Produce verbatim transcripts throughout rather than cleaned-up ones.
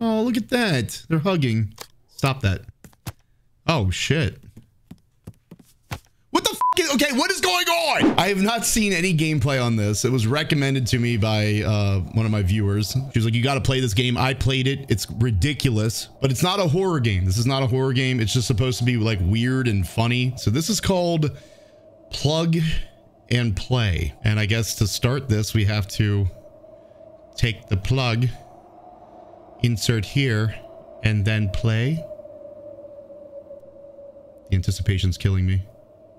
Oh, look at that. They're hugging. Stop that. Oh, shit. What the f***? Okay, what is going on? I have not seen any gameplay on this. It was recommended to me by uh, one of my viewers. She was like, you got to play this game. I played it. It's ridiculous, but it's not a horror game. This is not a horror game. It's just supposed to be like weird and funny. So this is called Plug and Play. And I guess to start this, we have to take the plug, insert here, and then play. The anticipation's killing me.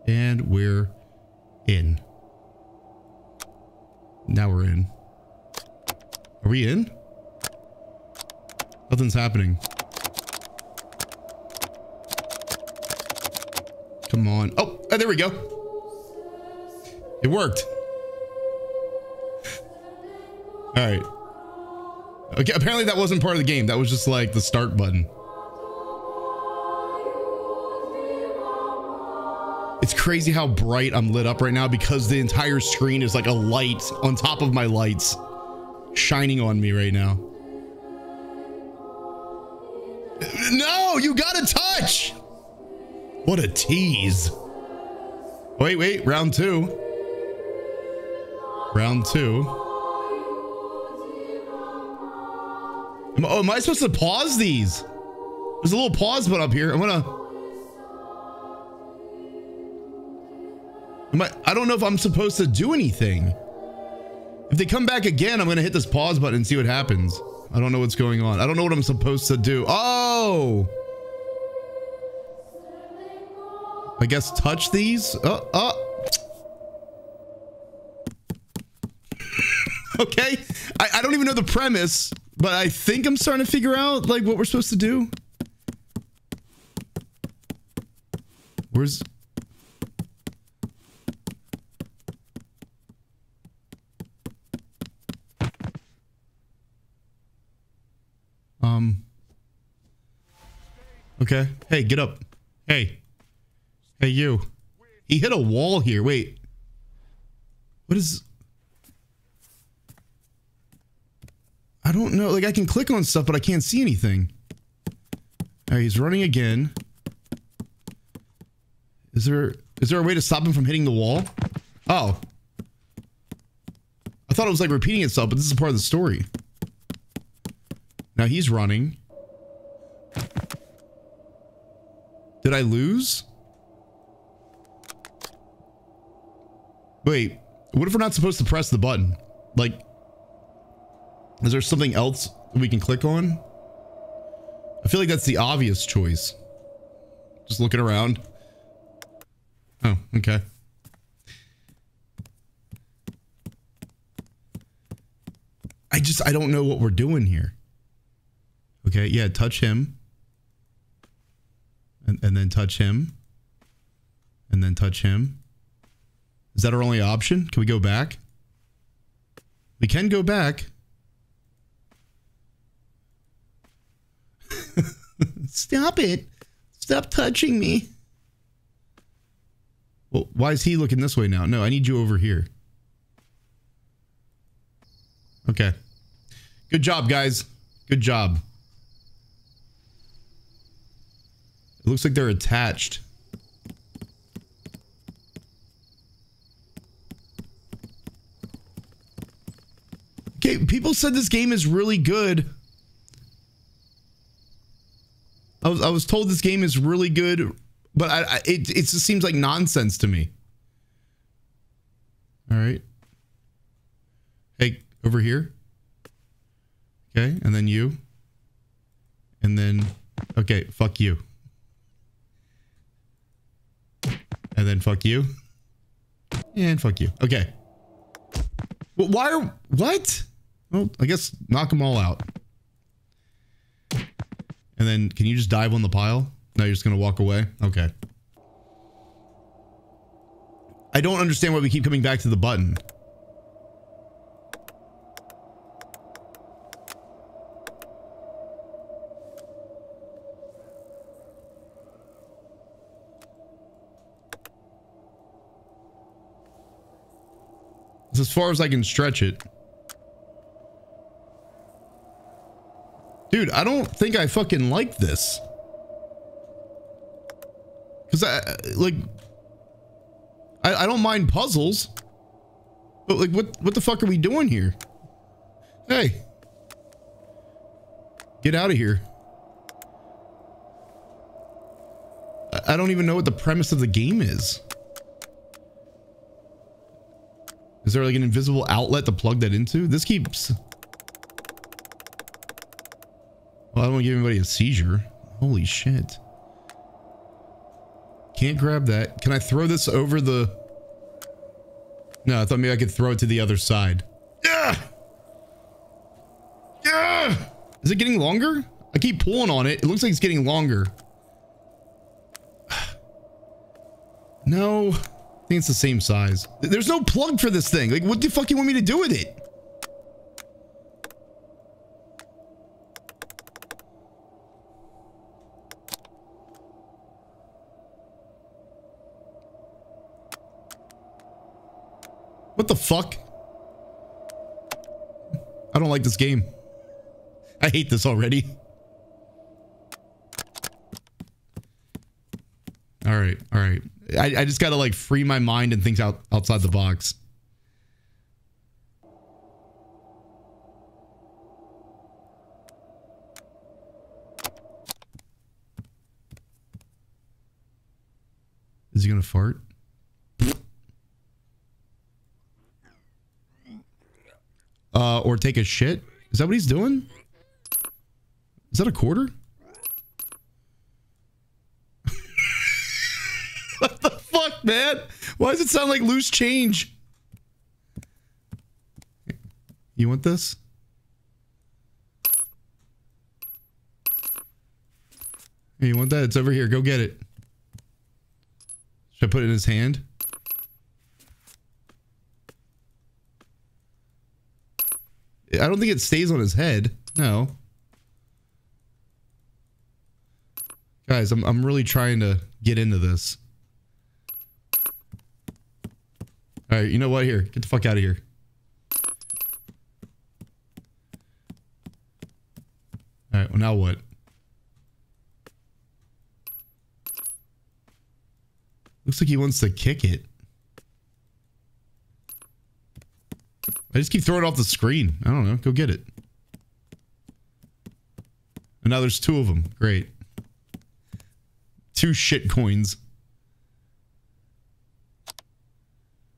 And we're in. Now we're in. Are we in? Nothing's happening. Come on. Oh, oh there we go. It worked. All right. Okay, apparently that wasn't part of the game. That was just like the start button. It's crazy how bright I'm lit up right now because the entire screen is like a light on top of my lights shining on me right now. No, you gotta touch. What a tease. Wait, wait, round two. Round two. Am, oh, am I supposed to pause these? There's a little pause button up here. I'm gonna... Am I, I don't know if I'm supposed to do anything. If they come back again, I'm going to hit this pause button and see what happens. I don't know what's going on. I don't know what I'm supposed to do. Oh! I guess touch these? Uh, uh. Okay. I, I don't even know the premise, but I think I'm starting to figure out, like, what we're supposed to do. Where's... Um. Okay. Hey, get up. Hey. Hey, you. He hit a wall here. Wait. What is... I don't know. Like, I can click on stuff, but I can't see anything. Alright, he's running again. Is there... Is there a way to stop him from hitting the wall? Oh. I thought it was, like, repeating itself, but this is part of the story. Now he's running. Did I lose? Wait, what if we're not supposed to press the button? Like, is there something else that we can click on? I feel like that's the obvious choice. Just looking around. Oh, okay. I just, I don't know what we're doing here. Okay, yeah, touch him. And, and then touch him. And then touch him. Is that our only option? Can we go back? We can go back. Stop it. Stop touching me. Well, why is he looking this way now? No, I need you over here. Okay. Good job, guys. Good job. It looks like they're attached. Okay, people said this game is really good. I was I was told this game is really good, but I, I it it just seems like nonsense to me. All right. Hey, over here. Okay, and then you. And then okay, fuck you. And then fuck you. And fuck you. Okay. Well, why are... What? Well, I guess knock them all out. And then, can you just dive on the pile? No, you're just going to walk away? Okay. I don't understand why we keep coming back to the button. As far as I can stretch it. Dude, I don't think I fucking like this. Because I, like, I, I don't mind puzzles. But, like, what, what the fuck are we doing here? Hey. Get out of here. I, I don't even know what the premise of the game is. Is there, like, an invisible outlet to plug that into? This keeps... Well, I don't want to give anybody a seizure. Holy shit. Can't grab that. Can I throw this over the... No, I thought maybe I could throw it to the other side. Yeah! Yeah! Is it getting longer? I keep pulling on it. It looks like it's getting longer. No. I think it's the same size. There's no plug for this thing. Like, what the fuck do you want me to do with it? What the fuck? I don't like this game. I hate this already. All right, all right. I, I just gotta like free my mind and think out outside the box. Is he gonna fart? Uh, or take a shit? Is that what he's doing? Is that a quarter? What the fuck, man? Why does it sound like loose change? You want this? Hey, you want that? It's over here. Go get it. Should I put it in his hand? I don't think it stays on his head. No. Guys, I'm I'm really trying to get into this. All right, you know what? Here, get the fuck out of here. All right, well now what? Looks like he wants to kick it. I just keep throwing it off the screen. I don't know. Go get it. And now there's two of them. Great. Two shit coins.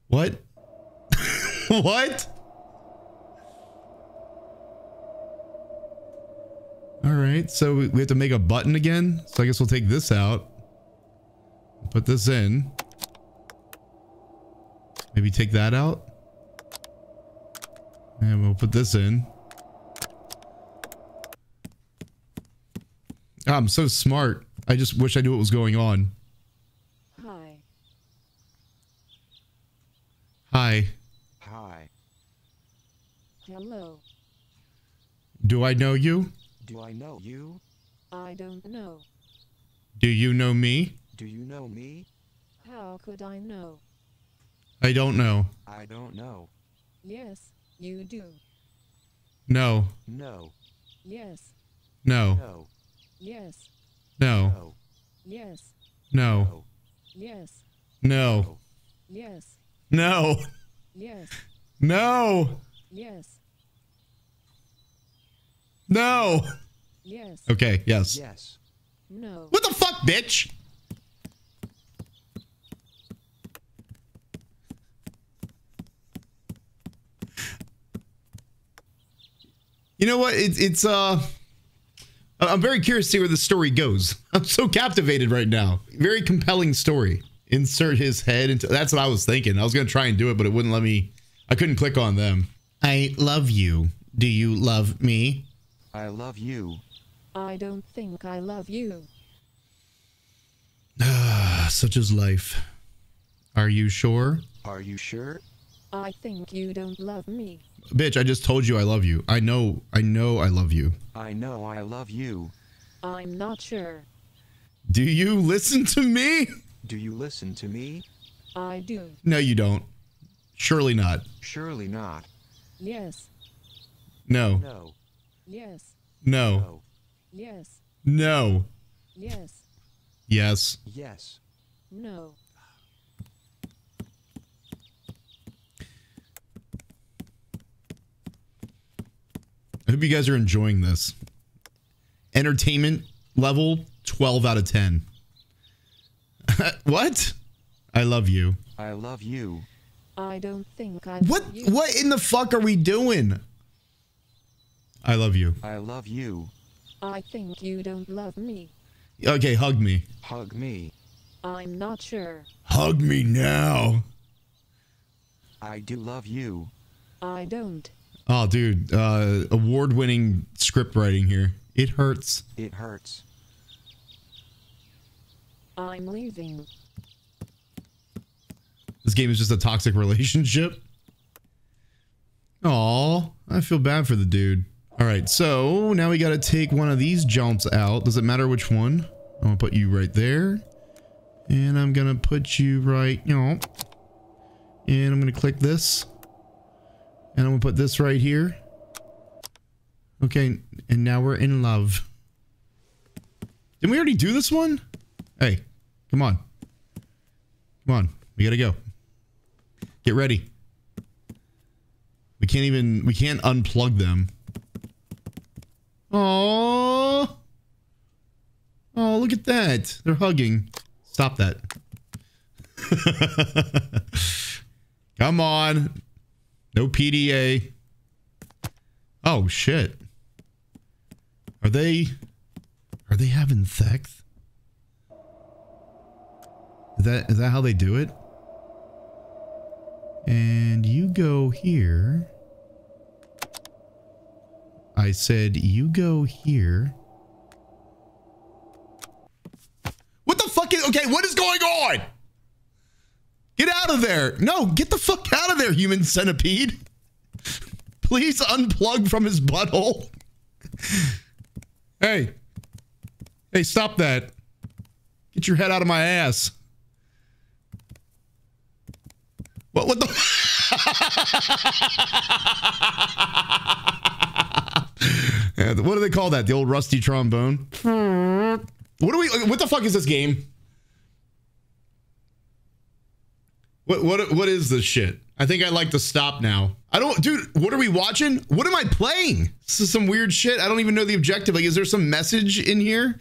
What? What? All right. So we have to make a button again. So I guess we'll take this out. Put this in. Maybe take that out. And we'll put this in. Oh, I'm so smart. I just wish I knew what was going on. Hi. Hi. Hi. Hello. Do I know you? Do I know you? I don't know. Do you know me? Do you know me? How could I know? I don't know. I don't know. Yes. You do. No. No. Yes. No. No. Yes. No. Yes. No. Yes. No. Yes. No. Yes. No. Yes. No. Yes. Okay, yes. Yes. No. What the fuck, bitch? You know what? It's, it's, uh, I'm very curious to see where the story goes. I'm so captivated right now. Very compelling story. Insert his head into, that's what I was thinking. I was going to try and do it, but it wouldn't let me, I couldn't click on them. I love you. Do you love me? I love you. I don't think I love you. Ah, such is life. Are you sure? Are you sure? I think you don't love me. Bitch, I just told you I love you. I know, I know I love you. I know I love you. I'm not sure. Do you listen to me? Do you listen to me? I do. No, you don't. Surely not. Surely not. Yes. No. No. Yes. No. Yes. No. Yes. Yes. Yes. No. I hope you guys are enjoying this. Entertainment level twelve out of ten. What? I love you. I love you. I don't think I. What? Love you. What in the fuck are we doing? I love you. I love you. I think you don't love me. Okay, hug me. Hug me. I'm not sure. Hug me now. I do love you. I don't. Oh, dude. Uh, award-winning script writing here. It hurts. It hurts. I'm leaving. This game is just a toxic relationship. Aw, I feel bad for the dude. All right, so now we got to take one of these jumps out. Does it matter which one? I'm going to put you right there. And I'm going to put you right, you know. And I'm going to click this. And I'm going to put this right here. Okay, and now we're in love. Didn't we already do this one? Hey, come on. Come on, we got to go. Get ready. We can't even, we can't unplug them. Oh! Oh, look at that. They're hugging. Stop that. Come on. No P D A. Oh, shit. Are they... Are they having sex? Is that, is that how they do it? And you go here... I said, you go here. What the fuck is... Okay, what is going on? Get out of there. No, get the fuck out of there, human centipede. Please unplug from his butthole. Hey. Hey, stop that. Get your head out of my ass. What, what the... What do they call that? The old rusty trombone? What do we? What the fuck is this game? What what what is this shit? I think I'd like to stop now. I don't, dude. What are we watching? What am I playing? This is some weird shit. I don't even know the objective. Like, is there some message in here?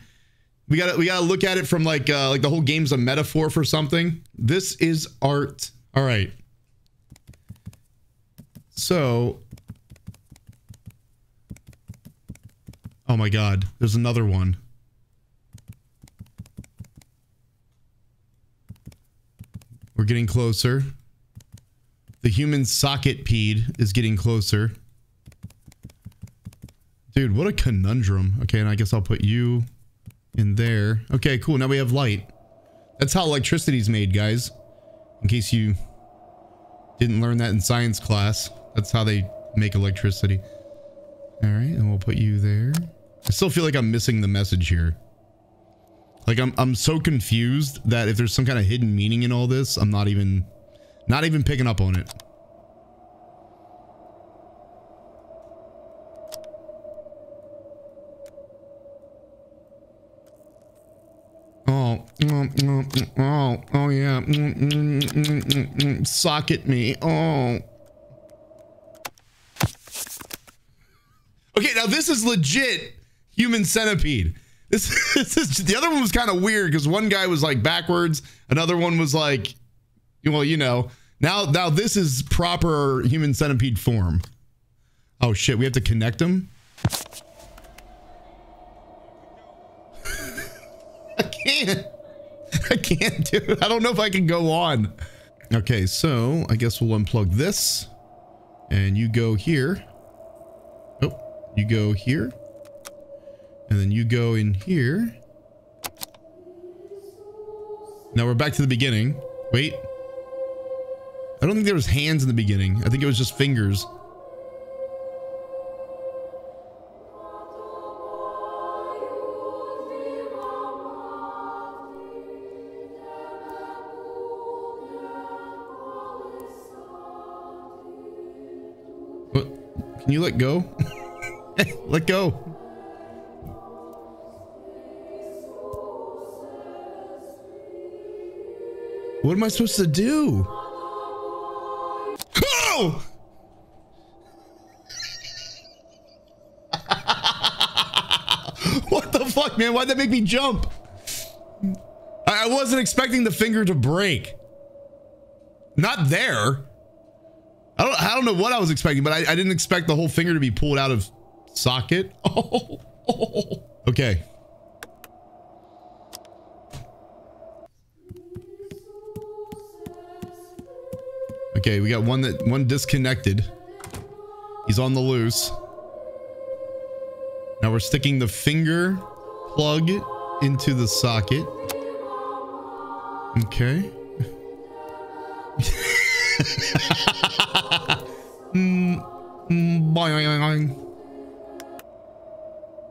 We gotta we gotta look at it from like uh, like the whole game's a metaphor for something. This is art. All right. So. Oh my God, there's another one. We're getting closer. The human socket peed is getting closer. Dude, what a conundrum. Okay, and I guess I'll put you in there. Okay, cool, now we have light. That's how electricity's made, guys. In case you didn't learn that in science class. That's how they make electricity. All right, and we'll put you there. I still feel like I'm missing the message here. Like I'm I'm so confused that if there's some kind of hidden meaning in all this, I'm not even not even picking up on it. Oh, oh, oh, oh yeah. Sock at me. Oh. Okay, now this is legit human centipede. This, this is the other one was kind of weird because one guy was like backwards, another one was like, well, you know. Now, now this is proper human centipede form. Oh shit, we have to connect them. I can't. I can't do it. I don't know if I can go on. Okay, so I guess we'll unplug this, and you go here. You go here, and then you go in here. Now we're back to the beginning. Wait. I don't think there was hands in the beginning. I think it was just fingers. What? Can you let go? Let go. What am I supposed to do? Oh! What the fuck, man? Why'd that make me jump? I wasn't expecting the finger to break. Not there. I don't, I don't know what I was expecting, but I, I didn't expect the whole finger to be pulled out of socket. Oh, oh. Okay. Okay, we got one that one disconnected. He's on the loose. Now we're sticking the finger plug into the socket. Okay.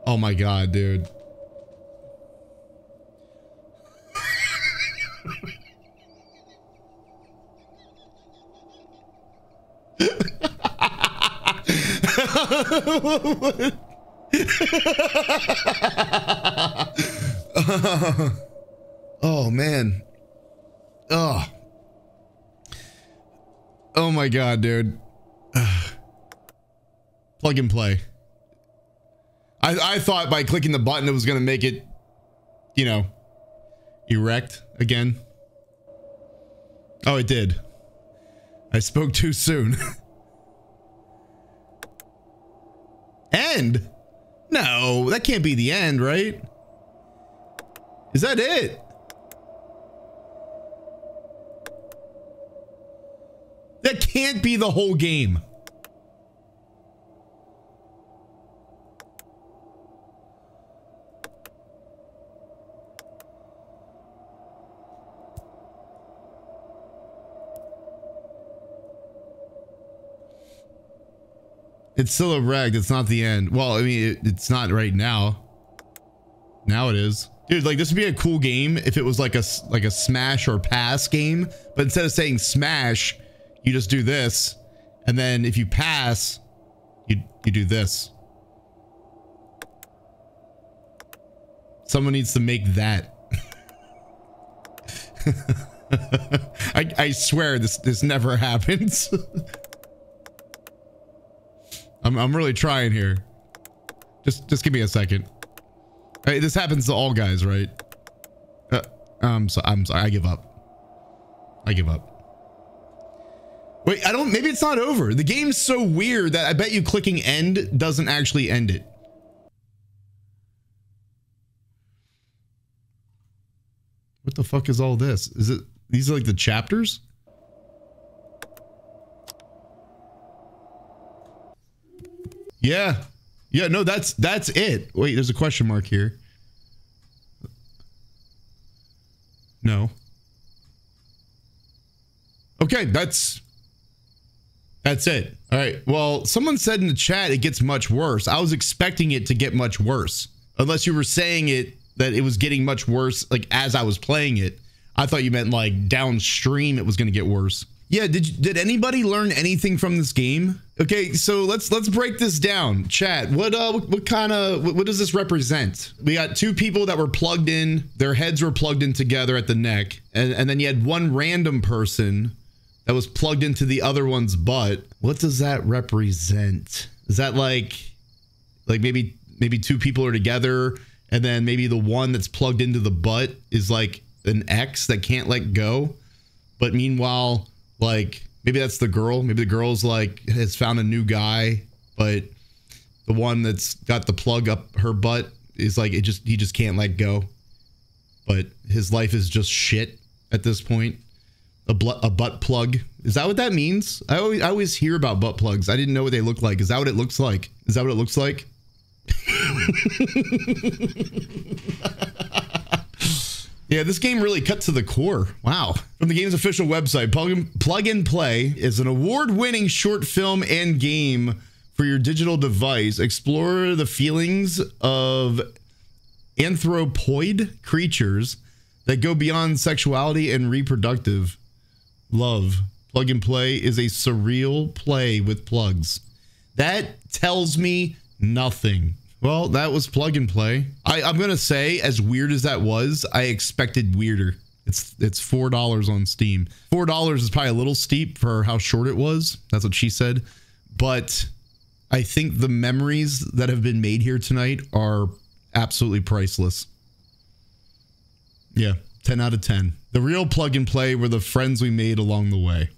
Oh my god, dude. Oh man. Oh. Oh my god, dude. Plug and play. I, I thought by clicking the button it was gonna make it, you know, erect again. Oh, it did. I spoke too soon. End? No, that can't be the end, right? Is that it? That can't be the whole game. It's still a rag. It's not the end. Well, I mean, it, it's not right now. Now it is. Dude, like this would be a cool game if it was like a like a smash or pass game, but instead of saying smash, you just do this, and then if you pass, you you do this. Someone needs to make that. I I swear this this never happens. I'm, I'm really trying here. Just, just give me a second. Hey, this happens to all guys, right? Uh, I'm so, I'm sorry. I give up. I give up. Wait, I don't. Maybe it's not over. The game's so weird that I bet you clicking end doesn't actually end it. What the fuck is all this? Is it? These are like the chapters? Yeah. Yeah, no, that's that's it. Wait, there's a question mark here. No. Okay, that's that's it. All right. Well, someone said in the chat it gets much worse. I was expecting it to get much worse. Unless you were saying it that it was getting much worse like as I was playing it. I thought you meant like downstream it was going to get worse. Yeah, did did anybody learn anything from this game? Okay, so let's let's break this down, chat. What uh, what, what kind of what, what does this represent? We got two people that were plugged in; their heads were plugged in together at the neck, and and then you had one random person that was plugged into the other one's butt. What does that represent? Is that like, like maybe maybe two people are together, and then maybe the one that's plugged into the butt is like an ex that can't let go, but meanwhile. Like, maybe that's the girl. Maybe the girl's like, has found a new guy, but the one that's got the plug up her butt is like, it just, he just can't let go. But his life is just shit at this point. A, a butt plug. Is that what that means? I always, I always hear about butt plugs. I didn't know what they look like. Is that what it looks like? Is that what it looks like? Yeah, this game really cut to the core. Wow. From the game's official website, Plug and, Plug and Play is an award-winning short film and game for your digital device. Explore the feelings of anthropoid creatures that go beyond sexuality and reproductive love. Plug and Play is a surreal play with plugs. That tells me nothing. Well, that was Plug and Play. I, I'm going to say, as weird as that was, I expected weirder. It's it's four dollars on Steam. Four dollars is probably a little steep for how short it was. That's what she said. But I think the memories that have been made here tonight are absolutely priceless. Yeah, ten out of ten. The real Plug and Play were the friends we made along the way.